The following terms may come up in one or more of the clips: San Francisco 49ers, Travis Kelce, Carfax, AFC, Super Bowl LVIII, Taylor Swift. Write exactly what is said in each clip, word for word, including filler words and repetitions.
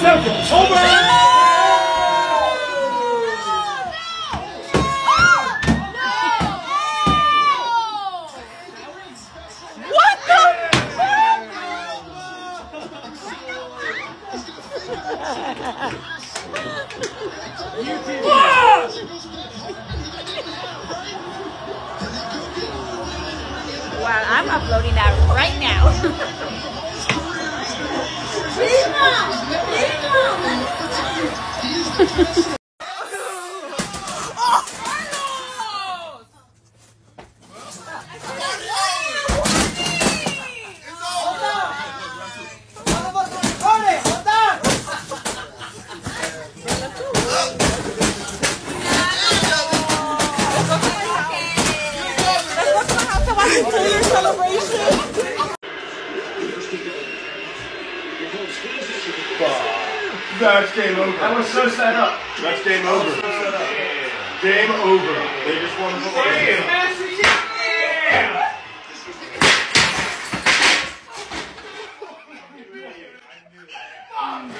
yourself over. What the fuck? Wow, I'm uploading that right now. Oh, oh. That's game over. I was so set up. That's game over. So yeah. Game over. They just won the game. Oh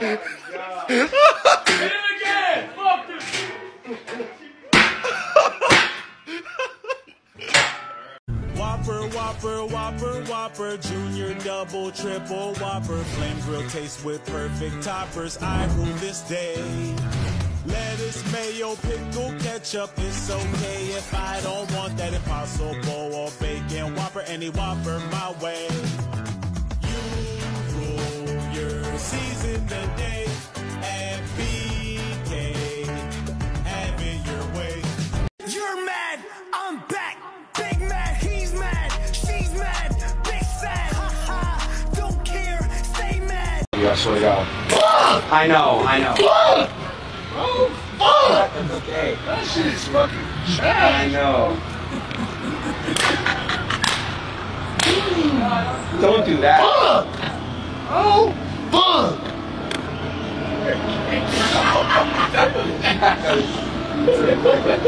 my god. Hit it again. Fuck this. Whopper, whopper, whopper, whopper, junior, double, triple, whopper. Grill taste with perfect toppers, I rule this day. Lettuce, mayo, pickle, ketchup, it's okay if I don't want that impossible or bacon whopper, any whopper my way. You rule your season today at B K, have it your way. You're mad, I'm back, Big Mac, he's mad, she's mad, big sad, ha-ha, don't care. I swear to God. I know, I know. Oh, fuck! Okay. That shit is fucking trash. I know. Don't do that. Oh, fuck!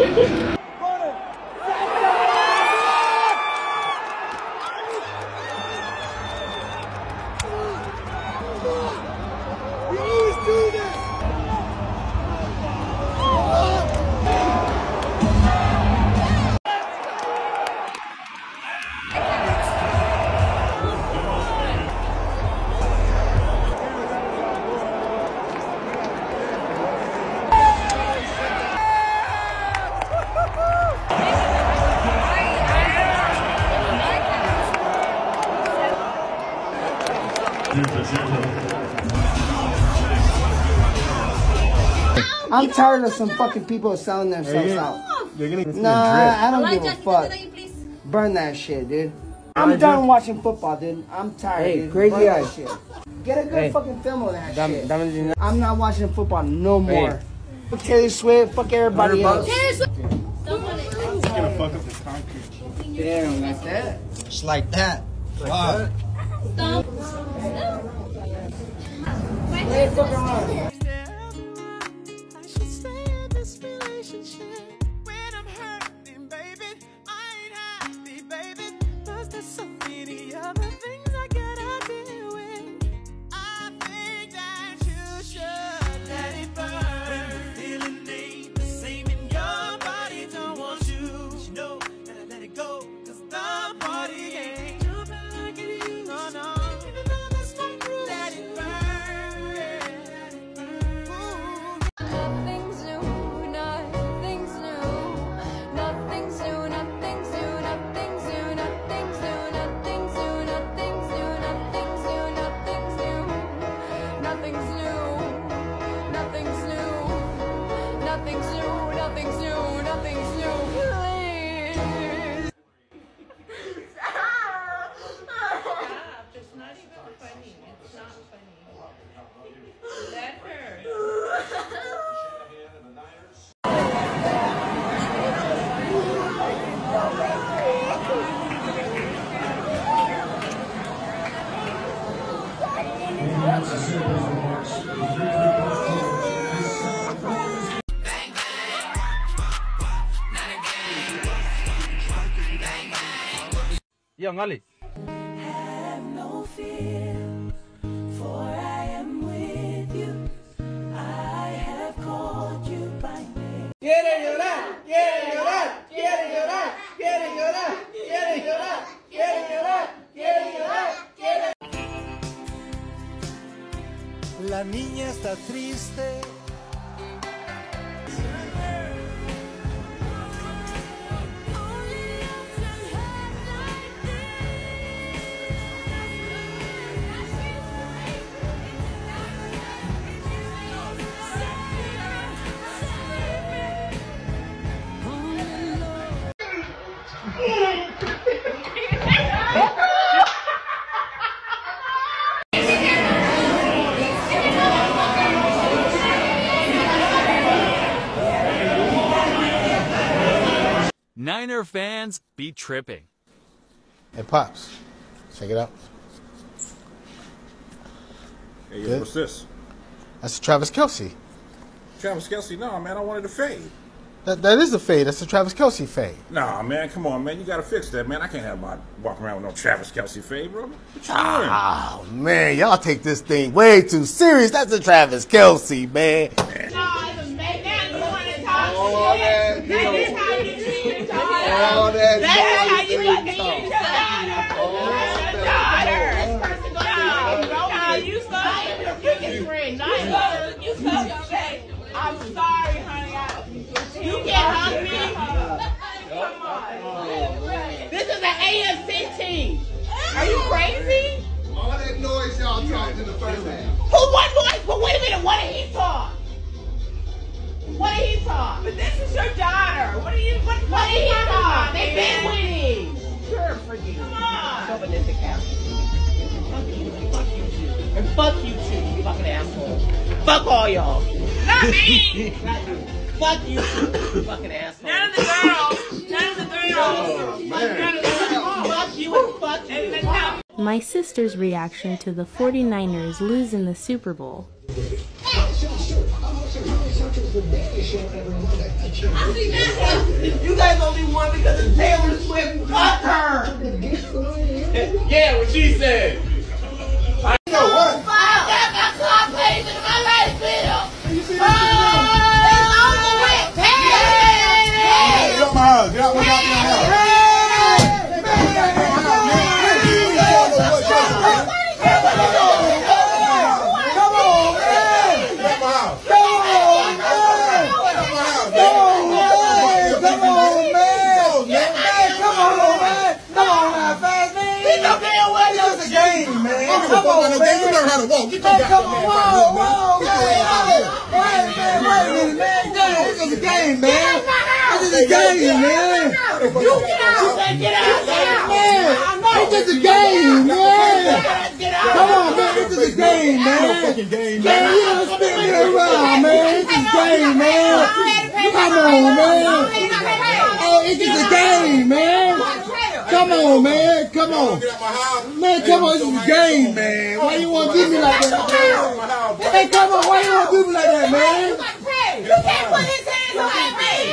That was I'm tired of some fucking people selling themselves out. They're gonna, nah, I don't give a fuck. Burn that shit, dude. I'm done watching football, dude. I'm tired, hey, dude. Crazy ass shit. Get a good hey. fucking film on that shit. I'm not watching football no more. Fuck Taylor Swift, fuck everybody else. It's gonna fuck up the concrete. Damn, like that. Just like that. Wow. Stop. Stop. Hey, fuck around. Young Ali. Have no fear, for I am with you. Quiere llorar, quiere llorar, quiere llorar, quiere llorar, quiere llorar, quiere llorar, quiere llorar, quiere llorar. La niña está triste. Niner fans be tripping. Hey, Pops, check it out. Hey, yo, what's this? That's Travis Kelce. Travis Kelce? No, man, I wanted a fade. That, that is a fade. That's a Travis Kelce fade. Nah, man, come on, man. You got to fix that, man. I can't have my walking around with no Travis Kelce fade, bro. What you ah, doing? Oh, man, y'all take this thing way too serious. That's a Travis Kelce, man. man. Oh, man. You know, All that That's how you look at your daughter. Your daughter. This person goes no, no, you suck. Your biggest friend. You, you suck. You suck. I'm sorry, honey. I, you can't hug me. Come on. This is an A F C team. Are you crazy? All that noise y'all talked in the first half. Who what noise? But wait a minute. What did he talk? What did he talk? But this is your daughter. What are you? What, what, what did he talk? They've been winning. Sure for you. Come on. So this account. Fuck you. Fuck you too. And fuck you too. You fucking asshole. Fuck all y'all. Not me. Not you. Fuck you too. You fucking asshole. None of the girls. None of the girls. None of the girls. Fuck you and fuck you. My sister's reaction to the forty-niners losing the Super Bowl. You guys only won because of Taylor Swift got her. Yeah, what she said. I know what. I got my car paid in my life bill. Oh, it's over with. Hey, hey, hey. Get out my house. Get out my house. Hey, hey, hey. Come on, man. You learn how to walk. Get your come on, whoa, whoa, whoa. Wait, man, wait a minute, man. This is a game, man. This is a game, man. You get out. Get out. Man, this is a game, man. Come on, man. This is a game, man. Man, you don't spin me around, man. This is a game, man. Come on, man. Oh, it's just a game, man. Come on, man. Come on. Man, come on. This is a game, man. Why you want to do me like that? Hey, come on. Why you want to do me like that, man? You can't put his hands on me.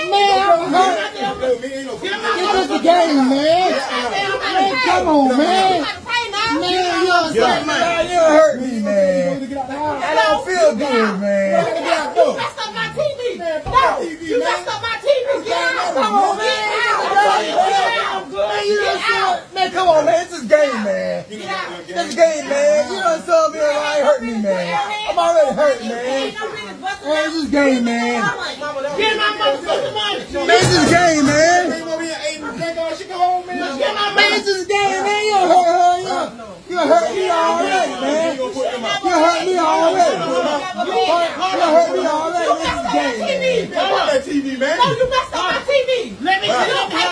Man, I'm hurt. This is a game, man. Man, come on, man. Man, you understand, man. You hurt me, man. I don't feel good, man. You messed up my T V, man. You messed up my T V. Come on, man. Man, you don't see man, come on, man, this is game, man. This is game, man. You don't saw me already hurt me, man. I'm already hurt, man. Man, this is game, man. Get my motherfucking money. Man, this is game, man. Man, this is game, man. You hurt her. You hurt me already, man. You hurt me already. You hurt me already. This is game, man. T V, man. No, you messed up my T V. Let me see you don't pay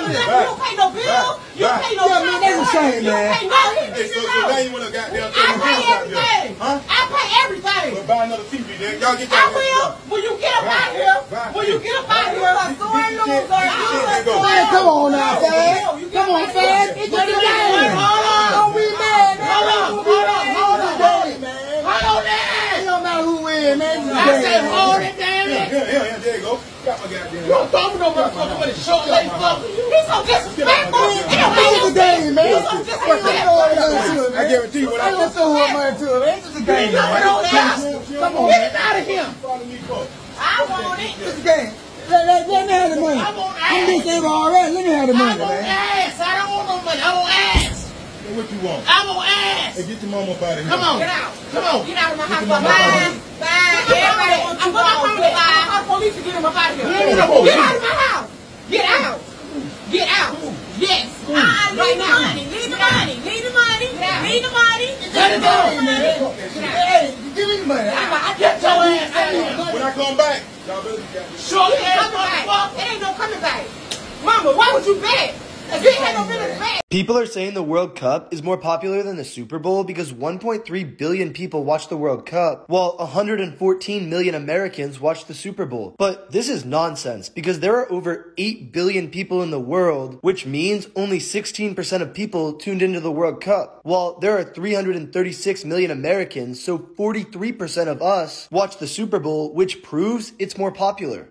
no bill. You don't pay no bill. You pay no bill. That's a shame, man. You pay no bill. I pay everything. I pay everything. Well, buy another T V, then. Y'all get that. I will. Will you get up out here? Will you get up out here? I'm sorry, loser. Come on now, Fad. Come on, Fad. It's a game. Hold on. Don't be mad, man. Hold on. Hold on. Hold on, man. Hold on, man. It don't matter who wins, man. I said hold it, damn it. Yeah, yeah, yeah. There you go. You don't talk to no motherfucker with a short lady fucker. He's so disrespectful. He don't make it a game, man. He's so disrespectful. I guarantee you what I just saw her mind to it. It's a game. Come on, get it out of him. I want it. It's a game. Let, let, let me have the money. I want ass. I'm disabled already. Let me have the money. I want ass. I don't want no money. I want ass. Hey, what you want? I want ass. Hey, get your mama up out of here. Come on. Get out. Come on. Get out of my house. Bye. Bye. Bye. Everybody. I put my phone in my house. I want police to get him up out of here. Get out of my house. Get out. Get out. Yes. I need the money. Need the money. Need the money. Need the money. Let it go. Hey, give me the money. I get your ass out of here. When I come back. Y'all really got this. Sure, it ain't no coming back. Mama, why would you bet? You ain't had no business bet. People are saying the World Cup is more popular than the Super Bowl because one point three billion people watch the World Cup, while one hundred fourteen million Americans watch the Super Bowl. But this is nonsense because there are over eight billion people in the world, which means only sixteen percent of people tuned into the World Cup, while there are three hundred thirty-six million Americans, so forty-three percent of us watch the Super Bowl, which proves it's more popular.